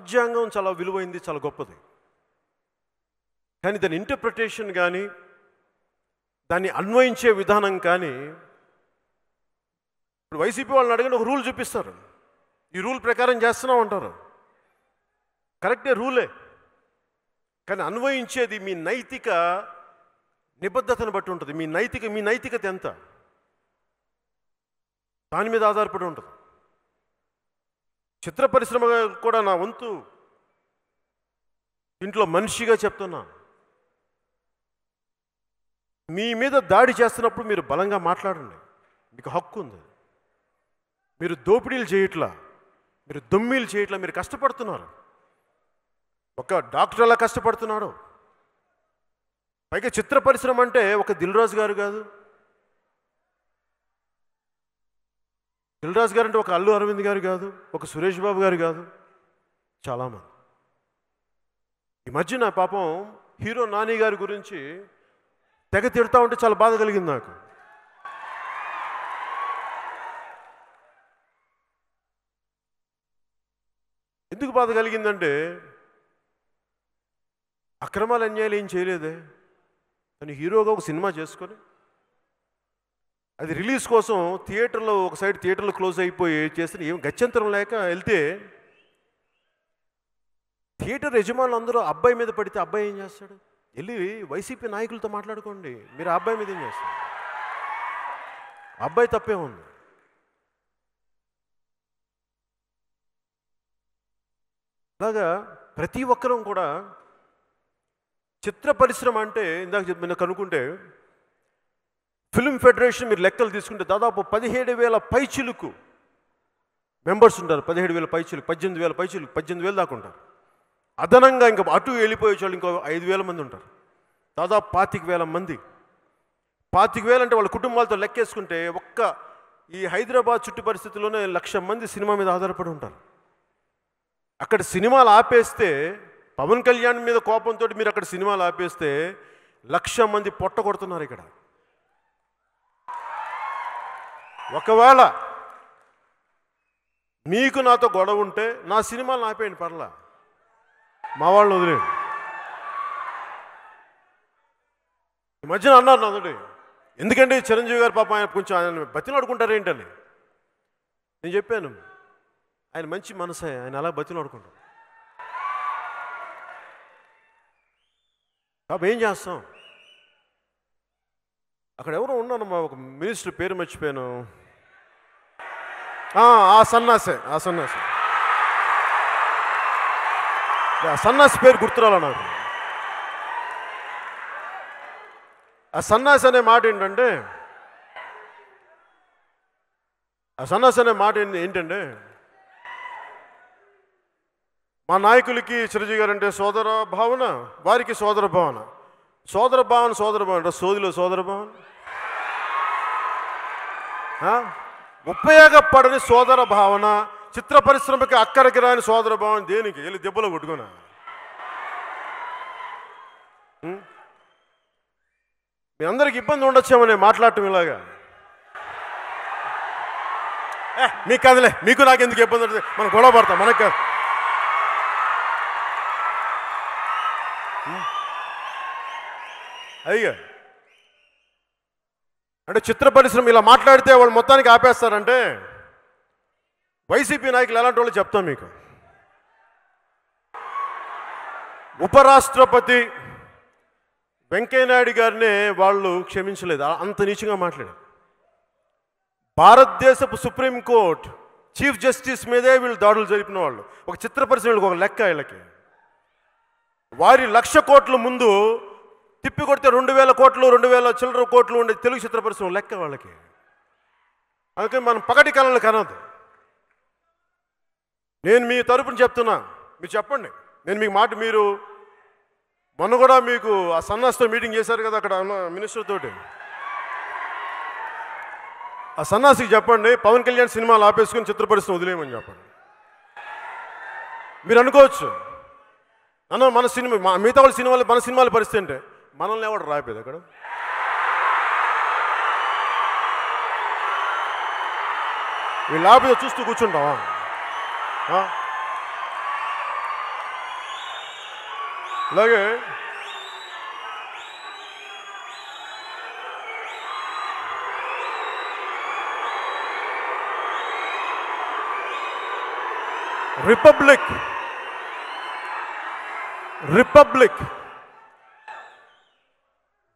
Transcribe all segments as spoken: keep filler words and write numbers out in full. రాజ్యాంగం చాలా విలువైంది, చాలా గొప్పది. కానీ దాని ఇంటర్ప్రిటేషన్ కానీ దాన్ని అన్వయించే విధానం కానీ, ఇప్పుడు వైసీపీ వాళ్ళని అడిగిన ఒక రూల్ చూపిస్తారు, ఈ రూల్ ప్రకారం చేస్తున్నాం అంటారు. కరెక్టే, రూలే, కానీ అన్వయించేది మీ నైతిక నిబద్ధతను బట్టి ఉంటుంది. మీ నైతిక మీ నైతికత ఎంత, దాని మీద ఆధారపడి ఉంటుంది. చిత్ర పరిశ్రమ కూడా నా వంతు ఇంట్లో మనిషిగా చెప్తున్నా, మీ మీద దాడి చేస్తున్నప్పుడు మీరు బలంగా మాట్లాడండి, మీకు హక్కు ఉంది. మీరు దోపిడీలు చేయట్లా, మీరు దొమ్మిలు చేయట్లా, మీరు కష్టపడుతున్నారు. ఒక డాక్టర్ అలా కష్టపడుతున్నాడు, పైగా చిత్ర పరిశ్రమ అంటే ఒక దిల్రాజు గారు కాదు, దిల్రాజు గారు అంటే ఒక అల్లు అరవింద్ గారు కాదు, ఒక సురేష్ బాబు గారు కాదు, చాలామంది. ఈ మధ్య నా పాపం హీరో నాని గారి గురించి తెగ తిడతా ఉంటే చాలా బాధ కలిగింది నాకు. ఎందుకు బాధ కలిగిందంటే అక్రమాలు అన్యాయాలు ఏం చేయలేదే, తను హీరోగా ఒక సినిమా చేసుకొని అది రిలీజ్ కోసం థియేటర్లో ఒక సైడ్ థియేటర్లు క్లోజ్ అయిపోయి చేస్తే ఏం గత్యంతరం లేక వెళ్తే థియేటర్ యజమానులు అందరూ అబ్బాయి మీద పడితే అబ్బాయి ఏం చేస్తాడు? వెళ్ళి వైసీపీ నాయకులతో మాట్లాడుకోండి, మీరు అబ్బాయి మీద ఏం చేస్తారు? అబ్బాయి తప్పే ఉంది. అలాగా ప్రతి ఒక్కరం కూడా చిత్ర పరిశ్రమ అంటే ఇందాక చెప్పిన కనుక్కుంటే ఫిల్మ్ ఫెడరేషన్ మీరు లెక్కలు తీసుకుంటే దాదాపు పదిహేడు వేల పైచిలుకు మెంబర్స్ ఉంటారు, పదిహేడు వేల పైచిలుకు పద్దెనిమిది వేల పైచిలుకు పద్దెనిమిది వేలు దాకా ఉంటారు. అదనంగా ఇంకా అటు వెళ్ళిపోయే వాళ్ళు ఇంకో ఐదు వేల మంది ఉంటారు, దాదాపు పాతిక వేల మంది. పాతిక వేలు అంటే వాళ్ళ కుటుంబాలతో లెక్కేసుకుంటే ఒక్క ఈ హైదరాబాద్ చుట్టూ పరిస్థితుల్లోనే లక్ష మంది సినిమా మీద ఆధారపడి ఉంటారు. అక్కడ సినిమాలు ఆపేస్తే, పవన్ కళ్యాణ్ మీద కోపంతో మీరు అక్కడ సినిమాలు ఆపేస్తే లక్ష మంది పొట్ట కొడుతున్నారు ఇక్కడ. ఒకవేళ మీకు నాతో గొడవ ఉంటే నా సినిమాలు ఆపేయండి, పర్లా, మా వాళ్ళని వదిలేయండి. ఈ మధ్యన అన్నారు నాతోటి, ఎందుకంటే చిరంజీవి గారు పాపం ఆయన కొంచెం ఆయన బతిలాడుకుంటారు ఏంటని. నేను చెప్పాను, ఆయన మంచి మనసు, ఆయన అలా బతిలాడుకుంటారు. పాపం ఏం చేస్తాం, అక్కడ ఎవరో ఉన్నాను, మా ఒక మినిస్టర్ పేరు మర్చిపోయాను, ఆ సన్నాసే ఆ సన్నాసే ఆ సన్నాసి పేరు గుర్తురాల నాకు. ఆ సన్నాసి అనే మాట ఏంటంటే ఆ సన్నాసి అనే మాట ఏంటంటే మా నాయకులకి చిరంజీవి గారు అంటే సోదర భావన, వారికి సోదర భావన, సోదర భావన సోదర భావన సోదిలో సోదర భావన, ఉపయోగపడని సోదర భావన, చిత్ర పరిశ్రమకి అక్కడికి రాని సోదర భావన, దేనికి వెళ్ళి దెబ్బలో కొట్టుకున్నా. మీ అందరికి ఇబ్బంది ఉండొచ్చేమో నేను మాట్లాడటం ఇలాగా, మీకు కాదులే, మీకు నాకు ఎందుకు ఇబ్బంది ఉంటుంది, మనం గొడవ పడతాం, మనకు కాదు. అయ్యా అంటే చిత్ర పరిశ్రమ ఇలా మాట్లాడితే వాళ్ళు మొత్తానికి ఆపేస్తారంటే వైసీపీ నాయకులు ఎలాంటి వాళ్ళు చెప్తాం మీకు. ఉపరాష్ట్రపతి వెంకయ్యనాయుడు గారినే వాళ్ళు క్షమించలేదు, అంత నీచంగా మాట్లాడారు. భారతదేశపు సుప్రీంకోర్టు చీఫ్ జస్టిస్ మీదే వీళ్ళు దాడులు జరిపిన వాళ్ళు, ఒక చిత్ర పరిశ్రమలకు ఒక లెక్క వీళ్ళకి. వారి లక్ష కోట్ల ముందు తిప్పి కొడితే రెండు వేల కోట్లు రెండు వేల చిల్లర కోట్లు ఉండే తెలుగు చిత్ర పరిశ్రమ లెక్క వాళ్ళకి. అందుకని మనం పగటి కళలు కనదు. నేను మీ తరపున చెప్తున్నా, మీరు చెప్పండి, నేను మీకు మాట. మీరు మొన్న కూడా మీకు ఆ సన్నాస్తో మీటింగ్ చేశారు కదా అక్కడ మినిస్టర్ తోటి, ఆ సన్నాసికి చెప్పండి పవన్ కళ్యాణ్ సినిమాలు ఆపేసుకుని చిత్ర పరిశ్రమ వదిలేయమని చెప్పండి. మీరు అనుకోవచ్చు అన్న మన సినిమా మిగతా వాళ్ళ సినిమాలు మన సినిమాల పరిస్థితి అంటే, మనల్ని ఎవడు రాయిపోయేది అక్కడ? వీళ్ళు ఆపేదో చూస్తూ కూర్చుంటావా? అలాగే रिपब्लिक रिपब्लिक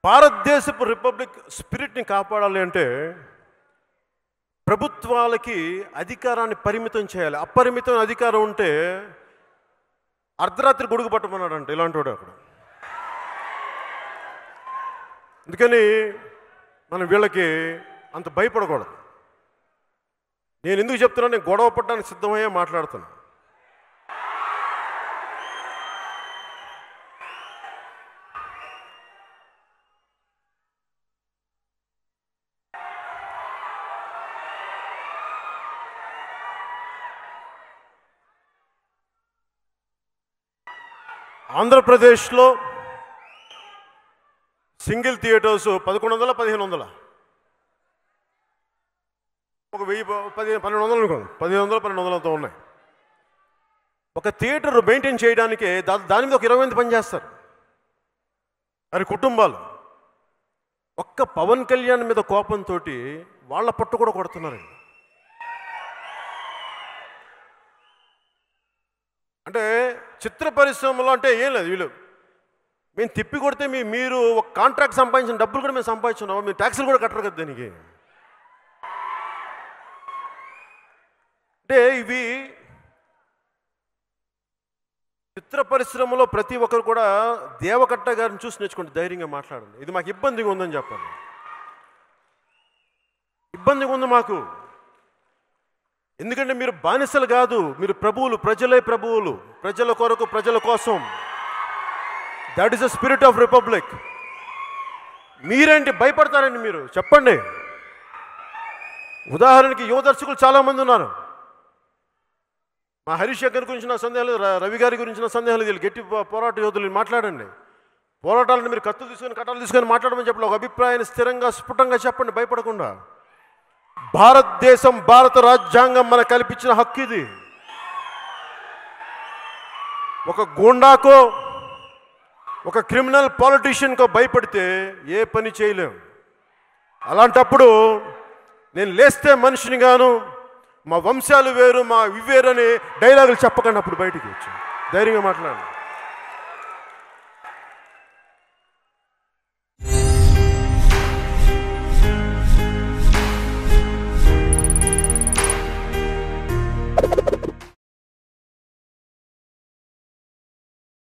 భారతదేశపు రిపబ్లిక్ స్పిరిట్ ని కాపాడాలి అంటే ప్రభుత్వాలకు అధికారాన్ని పరిమితం చేయాలి. అపరిమితం అధికారం ఉంటే అర్ధరాత్రి గొడుగు పట్టుమన్నాడు అంటే ఇలాంటివాడు అక్కడ. అందుకని మనం వీళ్ళకి అంత భయపడకూడదు. నేను ఎందుకు చెప్తున్నా, నేను గొడవ పడడానికి సిద్ధమయ్యే మాట్లాడుతున్నాను. ఆంధ్రప్రదేశ్లో సింగిల్ థియేటర్స్ పదకొండు వందల పదిహేను వందల ఒక వెయ్యి పదిహేను పన్నెండు వందలు అనుకోండి, పదిహేను వందల పన్నెండు వందలతో ఉన్నాయి. ఒక థియేటర్ మెయింటైన్ చేయడానికే దా దాని మీద ఒక ఇరవై మంది పనిచేస్తారు. వారి కుటుంబాలు ఒక్క పవన్ కళ్యాణ్ మీద కోపంతో వాళ్ళ పట్టు కూడా కొడుతున్నారండి. అంటే చిత్ర పరిశ్రమలో అంటే ఏం లేదు, వీళ్ళు మేము తిప్పి కొడితే మీ మీరు ఒక కాంట్రాక్ట్ సంపాదించిన డబ్బులు కూడా మేము సంపాదించున్నాము, మీరు ట్యాక్సులు కూడా కట్టరు కదా దానికి. అంటే ఇవి చిత్ర పరిశ్రమలో ప్రతి ఒక్కరు కూడా దేవకట్ట గారిని చూసి నేర్చుకోండి, ధైర్యంగా మాట్లాడండి. ఇది మాకు ఇబ్బందిగా ఉందని చెప్పండి, ఇబ్బందిగా ఉంది మాకు. ఎందుకంటే మీరు బానిసలు కాదు, మీరు ప్రభువులు, ప్రజలే ప్రభువులు, ప్రజల కొరకు, ప్రజల కోసం. That is the spirit of republic. మీరేంటి భయపడతారండి? మీరు చెప్పండి. ఉదాహరణకి యువ దర్శకులు చాలామంది ఉన్నారు. మా హరీష్ గారి గురించి నా సందేహాలు, రవి గారి గురించి నా సందేహాలు. వీళ్ళు గట్టి పోరాట యోధులు, మాట్లాడండి. పోరాటాలను మీరు కత్తులు తీసుకొని కట్టాలు తీసుకొని మాట్లాడమని చెప్పండి. ఒక అభిప్రాయాన్ని స్థిరంగా స్ఫుటంగా చెప్పండి, భయపడకుండా. భారతదేశం, భారత రాజ్యాంగం మనకు కల్పించిన హక్కు ఇది. ఒక గూండాకో ఒక క్రిమినల్ పాలిటీషియన్కో భయపడితే ఏ పని చేయలేము. అలాంటప్పుడు నేను లేస్తే మనిషిని గాను, మా వంశాలు వేరు, మా ఇవేరని డైలాగులు చెప్పకండి. అప్పుడు బయటికి వచ్చి ధైర్యంగా మాట్లాడండి.